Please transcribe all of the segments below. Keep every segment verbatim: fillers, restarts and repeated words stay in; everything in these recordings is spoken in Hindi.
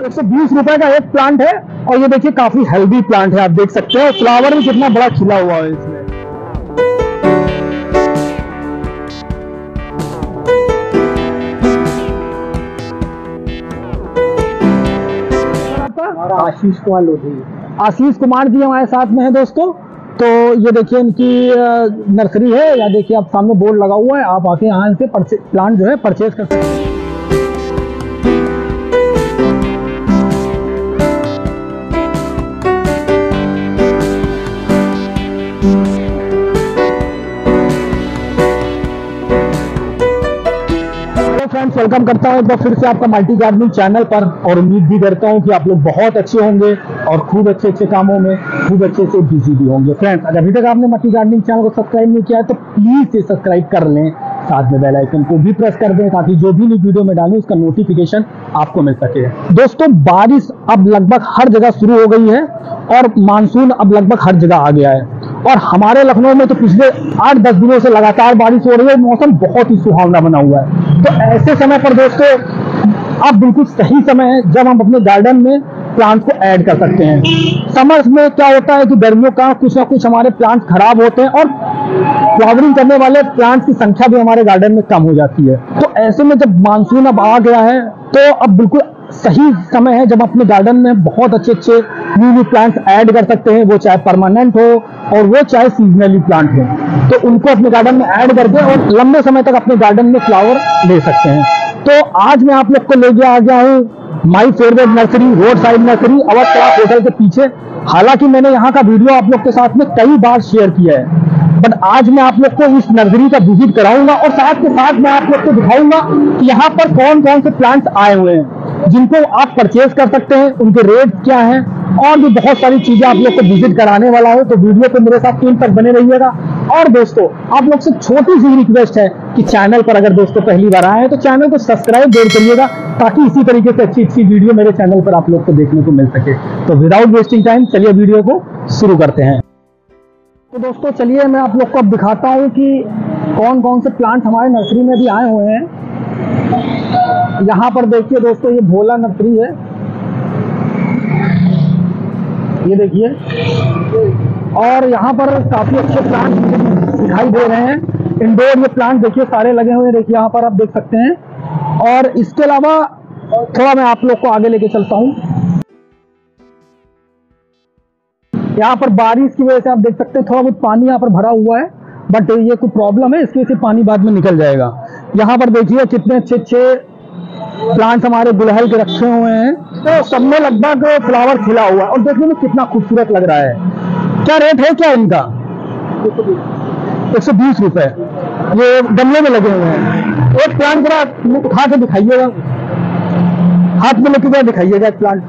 सिर्फ एक सौ बीस रुपए का एक प्लांट है और ये देखिए काफी हेल्दी प्लांट है, आप देख सकते हैं फ्लावर भी कितना बड़ा खिला हुआ है इसमें। आशीष कुमार लोधी, आशीष कुमार जी हमारे साथ में है दोस्तों। तो ये देखिए इनकी नर्सरी है, या देखिए आप सामने बोर्ड लगा हुआ है, आप आके यहाँ से प्लांट जो है परचेज कर सकते हैं। फ्रेंड्स, वेलकम करता हूँ एक बार फिर से आपका मल्टी गार्डनिंग चैनल पर, और उम्मीद भी करता हूँ कि आप लोग बहुत अच्छे होंगे और खूब अच्छे अच्छे कामों में खूब अच्छे से बिजी भी होंगे। फ्रेंड्स, अगर अभी तक आपने मल्टी गार्डनिंग चैनल को सब्सक्राइब नहीं किया है तो प्लीज़ ये सब्सक्राइब कर लें, साथ में बेल आइकन को भी प्रेस कर दें ताकि जो भी वीडियो में डालूं उसका नोटिफिकेशन आपको मिल सके। दोस्तों, बारिश अब लगभग हर जगह शुरू हो गई है और मानसून अब लगभग हर जगह आ गया है, और हमारे लखनऊ में तो पिछले आठ दस दिनों से लगातार बारिश हो रही है, मौसम बहुत ही सुहावना बना हुआ है। तो ऐसे समय पर दोस्तों अब बिल्कुल सही समय है जब हम अपने गार्डन में प्लांट्स को ऐड कर सकते हैं। समर्स में क्या होता है कि गर्मियों का कुछ ना कुछ हमारे प्लांट्स खराब होते हैं और फ्लावरिंग करने वाले प्लांट्स की संख्या भी हमारे गार्डन में कम हो जाती है। तो ऐसे में जब मानसून अब आ गया है तो अब बिल्कुल सही समय है जब अपने गार्डन में बहुत अच्छे अच्छे न्यू न्यू प्लांट्स ऐड कर सकते हैं, वो चाहे परमानेंट हो और वो चाहे सीजनली प्लांट हो, तो उनको अपने गार्डन में ऐड करके और लंबे समय तक अपने गार्डन में फ्लावर ले सकते हैं। तो आज मैं आप लोग को लेके आ गया हूँ my favourite nursery, road side nursery, our class hotel के पीछे। हालांकि मैंने यहाँ का वीडियो आप लोग के साथ में कई बार शेयर किया है, बट आज मैं आप लोग को इस नर्सरी का विजिट कराऊंगा और साथ के साथ मैं आप लोग को दिखाऊंगा कि यहाँ पर कौन कौन से प्लांट्स आए हुए हैं जिनको आप परचेज कर सकते हैं, उनके रेट क्या हैं, और भी बहुत सारी चीजें आप लोग को विजिट कराने वाला हूँ। तो वीडियो को मेरे साथ इन तक बने रहिएगा। और दोस्तों, आप लोग से छोटी सी रिक्वेस्ट है कि चैनल पर अगर दोस्तों पहली बार आए हैं तो चैनल को सब्सक्राइब जरूर करिएगा ताकि इसी तरीके से अच्छी अच्छी वीडियो मेरे चैनल पर आप लोग को देखने को मिल सके। तो विदाउट वेस्टिंग टाइम चलिए वीडियो को शुरू करते हैं। तो दोस्तों चलिए मैं आप लोग को अब दिखाता हूँ कि कौन कौन से प्लांट हमारे नर्सरी में भी आए हुए हैं। यहाँ पर देखिए दोस्तों, ये भोला नर्सरी है, ये देखिए, और यहाँ पर काफी अच्छे प्लांट दिखाई दे रहे हैं। इंडोर ये प्लांट देखिए सारे लगे हुए हैं, देखिए यहाँ पर आप देख सकते हैं। और इसके अलावा थोड़ा मैं आप लोग को आगे लेके चलता हूँ। यहाँ पर बारिश की वजह से आप देख सकते हैं थोड़ा बहुत पानी यहाँ पर भरा हुआ है, बट ये कोई प्रॉब्लम है, इसकी वजह से पानी बाद में निकल जाएगा। यहाँ पर देखिए कितने अच्छे अच्छे प्लांट्स हमारे गुलहल के रखे हुए हैं, तो सब में लगभग फ्लावर खिला हुआ है और देखने में कितना खूबसूरत लग रहा है। क्या रेट है क्या इनका? एक सौ बीस रुपए ये गमले में लगे हुए हैं। एक प्लांट जरा उठा के दिखाइएगा, हाथ में लेके जरा दिखाइएगा एक प्लांट।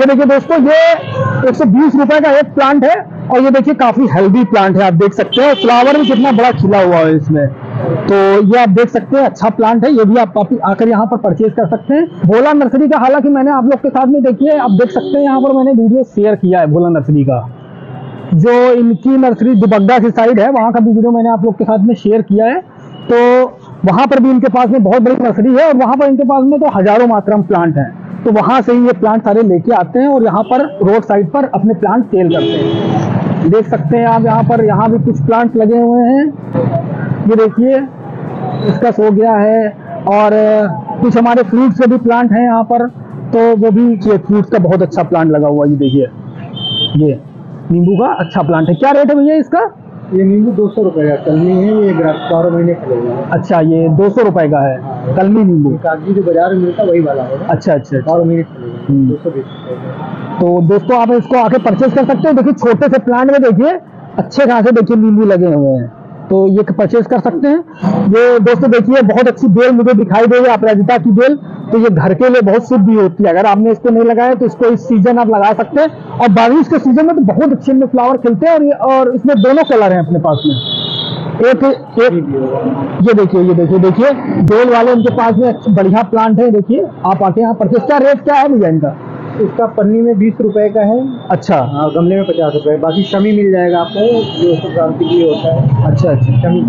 ये देखिए दोस्तों, ये एक सौ बीस रुपए का एक प्लांट है और ये देखिए काफी हेल्दी प्लांट है, आप देख सकते हैं फ्लावर भी कितना बड़ा खिला हुआ है इसमें। तो ये आप देख सकते हैं अच्छा प्लांट है, ये भी आप आकर यहाँ पर परचेज कर सकते हैं। भोला नर्सरी का हालांकि मैंने आप लोग के साथ में देखिए, आप देख सकते हैं यहाँ पर मैंने वीडियो शेयर किया है भोला नर्सरी का, जो इनकी नर्सरी दुबग्गा की साइड है, वहाँ का भी वीडियो मैंने आप लोग के साथ में शेयर किया है। तो वहाँ पर भी इनके पास में बहुत बड़ी नर्सरी है और वहाँ पर इनके पास में तो हजारों मात्रा में प्लांट है, तो वहाँ से ही ये प्लांट सारे लेके आते हैं और यहाँ पर रोड साइड पर अपने प्लांट सेल करते हैं। देख सकते हैं आप यहाँ पर, यहाँ भी कुछ प्लांट लगे हुए हैं, ये देखिए इसका हो गया है। और कुछ हमारे फ्रूट्स के भी प्लांट हैं यहाँ पर, तो वो भी फ्रूट्स का बहुत अच्छा प्लांट लगा हुआ है। ये देखिए ये नींबू का अच्छा प्लांट है। क्या रेट है भैया इसका? ये नींबू दो सौ रुपये का कलमी है, ये बारह महीने का। अच्छा, ये दो सौ रुपये का है कलमी नींबू, कागजी जो बाजार में मिलता है वही वाला है। अच्छा अच्छा, बारह महीने दो सौ बीस रुपये। तो दोस्तों आप इसको आके परचेज कर सकते हो। देखिए छोटे से प्लांट में देखिए अच्छे खासे देखिए नींबू लगे हुए हैं, तो ये परचेज कर सकते हैं। ये दोस्तों देखिए बहुत अच्छी बेल मुझे दिखाई दे रही है, अपराजिता की बेल, तो ये घर के लिए बहुत शुभ भी होती है। अगर आपने इसको नहीं लगाया तो इसको इस सीजन आप लगा सकते हैं, और बारिश के सीजन में तो बहुत अच्छे में फ्लावर खिलते हैं। और ये और इसमें दोनों कलर हैं अपने पास में, एक एक ये देखिए ये देखिए देखिए बेल वाले उनके पास में बढ़िया प्लांट है। देखिए आप आके यहाँ परचेज। क्या रेट क्या है भैया इनका? इसका पन्नी में बीस रुपए का है। अच्छा, गमले में पचास रुपए। बाकी शमी मिल जाएगा आपको जो क्रांति के लिए होता है। अच्छा अच्छा, शमी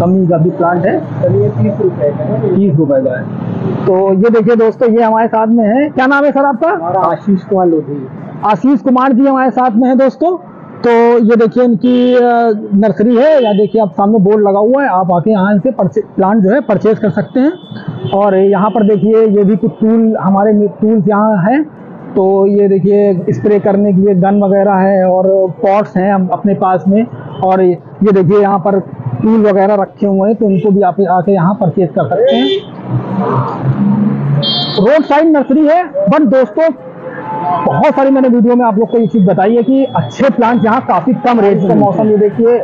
शमी का भी प्लांट है, तीस रुपए का है। तीस रुपए का है। तो ये देखिए दोस्तों, ये हमारे साथ में है, क्या नाम है सर आपका? आशीष कुमार लोधी। आशीष कुमार जी हमारे साथ में है दोस्तों। तो ये देखिए इनकी नर्सरी है, या देखिए आप सामने बोर्ड लगा हुआ है, आप आके यहाँ से प्लांट जो है परचेज कर सकते हैं। और यहाँ पर देखिए ये भी कुछ टूल, हमारे टूल्स यहाँ हैं। तो ये देखिए स्प्रे करने के लिए गन वगैरह है और पॉट्स हैं हम अपने पास में। और ये देखिए यहाँ पर टूल वगैरह रखे हुए हैं, तो इनको भी आप आके यहाँ परचेज कर सकते हैं। रोड साइड नर्सरी है, बट दोस्तों बहुत सारी मैंने वीडियो में आप लोग को ये चीज़ बताई है कि अच्छे प्लांट यहाँ काफ़ी कम रेट का मौसम ये देखिए,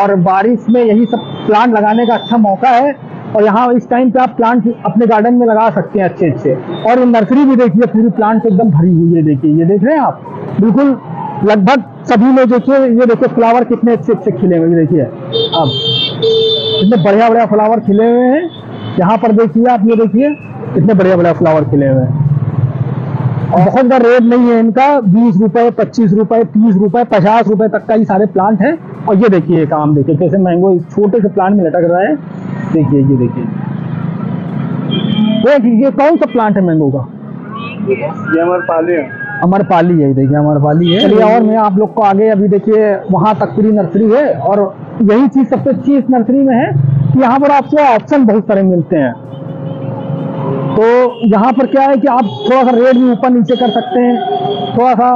और बारिश में यही सब प्लांट लगाने का अच्छा मौका है। और यहाँ इस टाइम पे आप प्लांट अपने गार्डन में लगा सकते हैं अच्छे अच्छे। और नर्सरी भी देखिए पूरी प्लांट एकदम भरी हुई है, देखिए ये देख रहे हैं आप, बिल्कुल लगभग सभी में देखिए, ये देखिए फ्लावर कितने अच्छे अच्छे खिले हुए, देखिए अब कितने बढ़िया बढ़िया फ्लावर खिले हुए हैं। यहाँ पर देखिए आप, ये देखिए कितने बढ़िया बढ़िया फ्लावर खिले हुए हैं। और बहुत ज्यादा रेट नहीं है इनका, बीस रुपए, पच्चीस रुपए, तीस रुपए, पचास रुपए तक का ये सारे प्लांट हैं। और ये देखिए काम, देखिए कैसे मैंगो इस छोटे से प्लांट में लटक रहा है, देखिए ये देखिए। ये कौन सा प्लांट है मैंगो का? ये अमरपाली है, अमरपाली है, देखिए अमरपाली है। चलिए, और मैं आप लोग को आगे अभी देखिए वहाँ तक पूरी नर्सरी है। और यही चीज सबसे अच्छी इस नर्सरी में है कि यहाँ पर आपको ऑप्शन बहुत सारे मिलते हैं। तो यहाँ पर क्या है कि आप थोड़ा सा रेट भी ऊपर नीचे कर सकते हैं, थोड़ा सा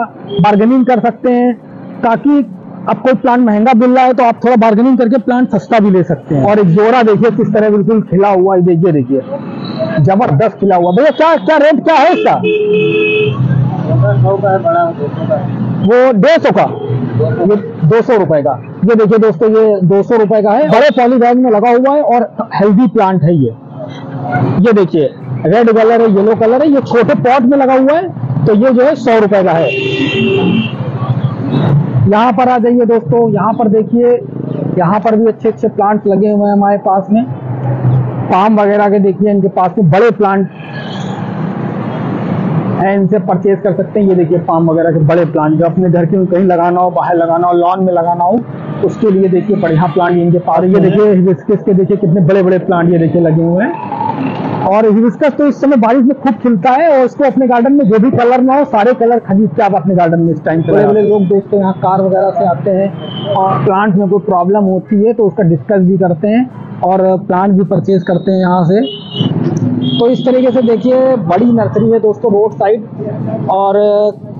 बार्गेनिंग कर सकते हैं, ताकि आप कोई प्लांट महंगा मिल रहा है तो आप थोड़ा बार्गेनिंग करके प्लांट सस्ता भी ले सकते हैं। और एक जोड़ा देखिए किस तरह बिल्कुल खिला हुआ है, देखिए देखिए जबरदस्त खिला हुआ। भैया क्या क्या रेट क्या है इसका? वो डेढ़ सौ का, ये दो सौ रुपए का। ये देखिए दोस्तों, ये दो सौ रुपए का है, बड़े पॉलीबैग में लगा हुआ है और हेल्दी प्लांट है ये। ये देखिए रेड कलर है, येलो कलर है, ये छोटे पॉट में लगा हुआ है। तो ये जो है सौ रुपए का है। यहाँ पर आ जाइए दोस्तों, यहाँ पर देखिए, यहाँ पर भी अच्छे अच्छे प्लांट लगे हुए हैं हमारे पास में, पाम वगैरह के देखिए इनके पास में बड़े प्लांट हैं, इनसे परचेज कर सकते हैं। ये देखिए पाम वगैरह के बड़े प्लांट, जो अपने घर के कहीं लगाना हो, बाहर लगाना हो, लॉन में लगाना हो, उसके लिए देखिए बढ़िया प्लांट इनके पास। ये देखिए हिबिस्कस के देखिए कितने बड़े बड़े प्लांट ये देखिए लगे हुए हैं। और हिबिस्कस तो इस समय बारिश में खूब खिलता है, और इसको अपने गार्डन में जो भी कलर ना हो सारे कलर खरीद के आप अपने गार्डन में इस टाइम बड़े बड़े लोग देखते हैं यहाँ कार वगैरह से आते हैं, और प्लांट में कोई प्रॉब्लम होती है तो उसका डिस्कस भी करते हैं और प्लांट भी परचेज करते हैं यहाँ से। तो इस तरीके से देखिए बड़ी नर्सरी है दोस्तों रोड साइड, और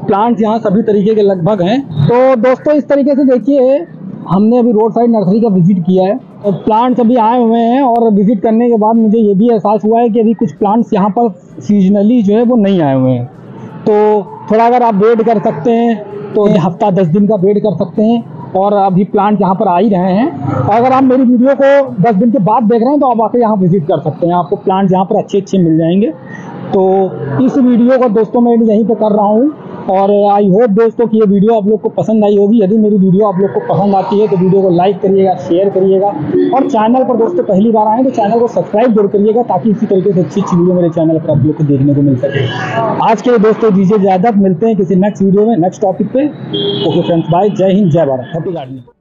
प्लांट यहाँ सभी तरीके के लगभग हैं। तो दोस्तों इस तरीके से देखिए हमने अभी रोड साइड नर्सरी का विजिट किया है, और प्लांट्स अभी आए हुए हैं। और विजिट करने के बाद मुझे ये भी एहसास हुआ है कि अभी कुछ प्लांट्स यहाँ पर सीजनली जो है वो नहीं आए हुए हैं। तो थोड़ा अगर आप वेट कर सकते हैं तो हफ्ता दस दिन का वेट कर सकते हैं, और अभी प्लांट यहाँ पर आ ही रहे हैं। और अगर आप मेरी वीडियो को दस दिन के बाद देख रहे हैं तो आप आके यहाँ विजिट कर सकते हैं, आपको प्लांट्स यहाँ पर अच्छे अच्छे मिल जाएंगे। तो इस वीडियो को दोस्तों मैं यहीं पर कर रहा हूँ, और आई होप दोस्तों कि ये वीडियो आप लोग को पसंद आई होगी। यदि मेरी वीडियो आप लोग को पसंद आती है तो वीडियो को लाइक करिएगा, शेयर करिएगा, और चैनल पर दोस्तों पहली बार आए तो चैनल को सब्सक्राइब जरूर करिएगा, ताकि इसी तरीके से अच्छी अच्छी वीडियो मेरे चैनल पर आप लोग को देखने को मिल सके। आज के लिए दोस्तों दीजिए इजाजत, मिलते हैं किसी नेक्स्ट वीडियो में नेक्स्ट टॉपिक पे। ओके फ्रेंड्स, बाय, जय हिंद, जय भारत, हैप्पी गार्डनिंग।